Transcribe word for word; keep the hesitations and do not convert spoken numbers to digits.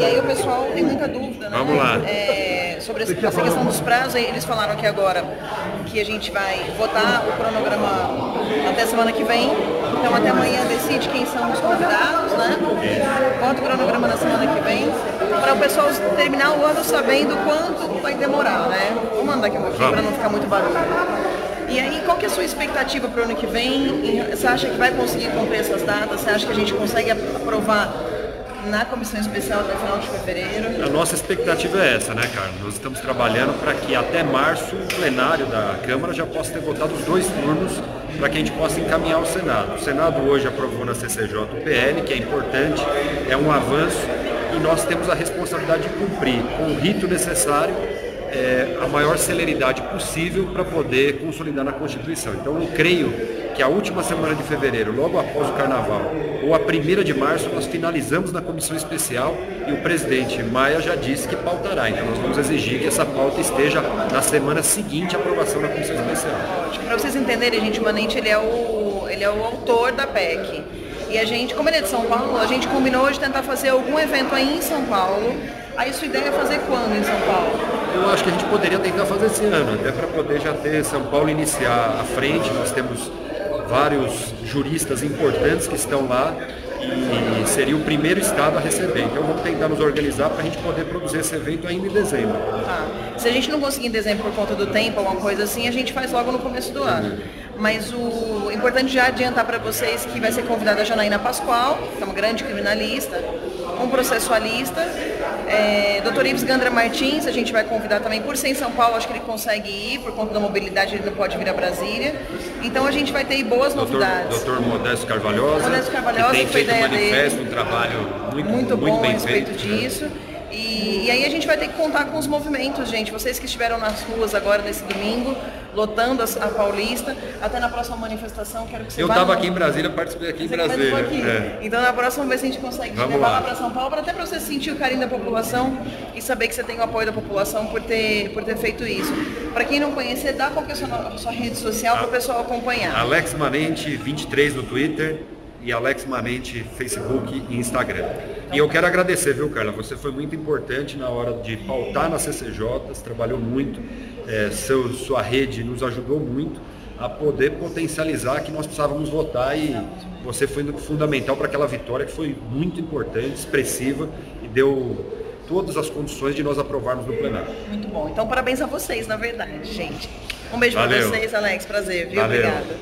E aí o pessoal tem muita dúvida, né? Vamos lá. É, sobre essa questão dos prazos, eles falaram aqui agora que a gente vai votar o cronograma até semana que vem. Então até amanhã decide quem são os convidados, né? Vota o cronograma na semana que vem, para o pessoal terminar o ano sabendo quanto vai demorar, né? Vou mandar aqui um pouquinho para não ficar muito barulho. E aí, qual que é a sua expectativa para o ano que vem? Você acha que vai conseguir cumprir essas datas? Você acha que a gente consegue aprovar na Comissão Especial até final de fevereiro? A nossa expectativa é essa, né, Carlos? Nós estamos trabalhando para que até março o plenário da Câmara já possa ter votado os dois turnos para que a gente possa encaminhar o Senado. O Senado hoje aprovou na C C J o P L, que é importante, é um avanço, e nós temos a responsabilidade de cumprir com o rito necessário É, a maior celeridade possível para poder consolidar na Constituição. Então eu creio que a última semana de fevereiro, logo após o Carnaval, ou a primeira de março, nós finalizamos na Comissão Especial e o presidente Maia já disse que pautará. Então nós vamos exigir que essa pauta esteja na semana seguinte à aprovação da Comissão Especial. Para vocês entenderem, gente, o Manente ele é o, ele é o autor da P E C. E a gente, como ele é de São Paulo, a gente combinou de tentar fazer algum evento aí em São Paulo. Aí sua ideia é fazer quando em São Paulo? Eu acho que a gente poderia tentar fazer esse ano, até para poder já ter São Paulo iniciar à frente. Nós temos vários juristas importantes que estão lá e seria o primeiro estado a receber. Então vamos tentar nos organizar para a gente poder produzir esse evento ainda em dezembro. Tá. Se a gente não conseguir em dezembro por conta do tempo, alguma coisa assim, a gente faz logo no começo do ano. Mas o importante já adiantar para vocês que vai ser convidada a Janaína Pascoal, que é uma grande criminalista, um processualista. É, doutor Ives Gandra Martins, a gente vai convidar também, por ser em São Paulo, acho que ele consegue ir, por conta da mobilidade ele não pode vir a Brasília. Então a gente vai ter boas doutor, novidades. Doutor Modesto Carvalhosa, Modesto Carvalhosa que tem que foi feito ideia um manifesto, dele, um trabalho muito, muito bom muito bem a respeito feito, disso. Né? E, e aí a gente vai ter que contar com os movimentos, gente. Vocês que estiveram nas ruas agora nesse domingo, lotando a, a Paulista, até na próxima manifestação, quero que você Eu estava no... aqui em Brasília, participei aqui você em Brasília. Aqui. É. Então na próxima vez a gente consegue te levar lá para São Paulo, até para você sentir o carinho da população e saber que você tem o apoio da população por ter, por ter feito isso. Para quem não conhecer, dá qualquer sua, sua rede social para o pessoal acompanhar. Alex Manente, vinte e três no Twitter. E Alex Manente, Facebook e Instagram. E eu quero agradecer, viu, Carla? Você foi muito importante na hora de pautar na C C J, você trabalhou muito, é, seu, sua rede nos ajudou muito a poder potencializar que nós precisávamos votar e você foi fundamental para aquela vitória que foi muito importante, expressiva e deu todas as condições de nós aprovarmos no plenário. Muito bom. Então, parabéns a vocês, na verdade, gente. Um beijo para vocês, Alex. Prazer, viu? Valeu. Obrigada.